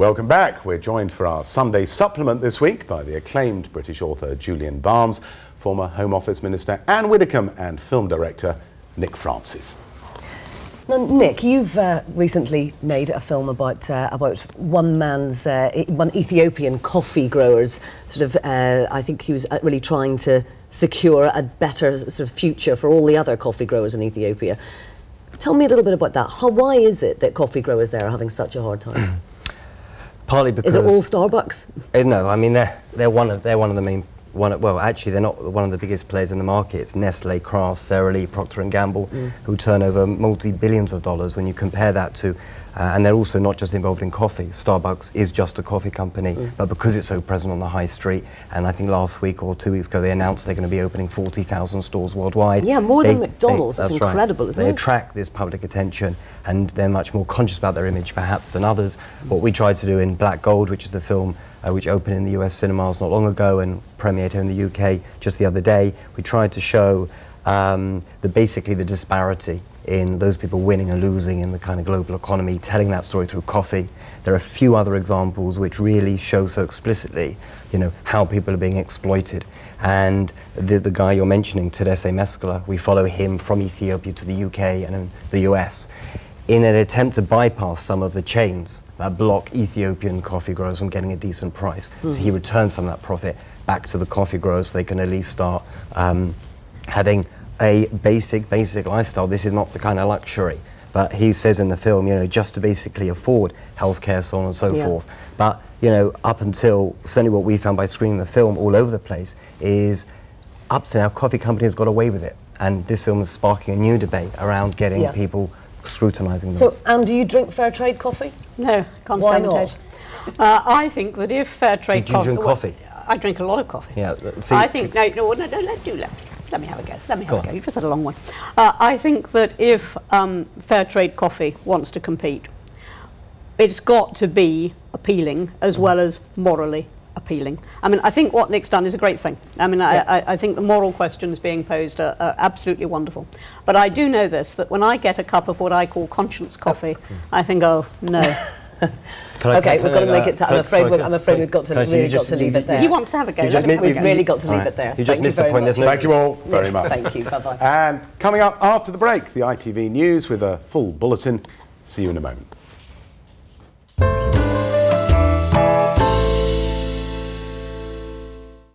Welcome back. We're joined for our Sunday supplement this week by the acclaimed British author Julian Barnes, former Home Office Minister Anne Widdecombe and film director Nick Francis. Now, Nick, you've recently made a film about one Ethiopian coffee grower's sort of, I think he was really trying to secure a better sort of future for all the other coffee growers in Ethiopia. Tell me a little bit about that. Why is it that coffee growers there are having such a hard time? Partly because... Is it all Starbucks? No, I mean, they're not one of the biggest players in the market. It's Nestle, Kraft, Sara Lee, Procter & Gamble, who turn over multi-billions of dollars when you compare that to... and they're also not just involved in coffee. Starbucks is just a coffee company, but because it's so present on the high street, and I think last week or 2 weeks ago they announced they're going to be opening 40,000 stores worldwide. Yeah, more than McDonald's. That's incredible, isn't it? They attract this public attention, and they're much more conscious about their image, perhaps, than others. What we tried to do in Black Gold, which is the film which opened in the US cinemas not long ago and premiered here in the UK just the other day, we tried to show basically the disparity in those people winning and losing in the kind of global economy, telling that story through coffee. There are a few other examples which really show so explicitly, you know, how people are being exploited. And the guy you're mentioning, Tadesse Meskela, we follow him from Ethiopia to the UK and the US in an attempt to bypass some of the chains that block Ethiopian coffee growers from getting a decent price. So he returns some of that profit back to the coffee growers so they can at least start having a basic lifestyle. This is not the kind of luxury, but he says in the film, you know, just to basically afford healthcare, so on and so forth. But, you know, up until, certainly what we found by screening the film all over the place is, up to now, coffee companies got away with it. And this film is sparking a new debate around getting people scrutinising them. So, Anne, do you drink fair trade coffee? No, can't stand the taste. I think that if fair trade coffee... Do you drink coffee? I drink a lot of coffee. Yeah, see, I think, let me have a go. Let me have a go. You've just had a long one. I think that if fair trade coffee wants to compete, it's got to be appealing as well as morally appealing. I mean, I think what Nick's done is a great thing. I mean, I think the moral questions being posed are absolutely wonderful. But I do know this, that when I get a cup of what I call conscience coffee, I think, oh, no. Okay, we've got to make it to... I'm afraid we've really got to leave it there. He wants to have a go. We've really got to leave it there. Thank you all very much. Thank you, bye-bye. And coming up after the break, the ITV News with a full bulletin. See you in a moment.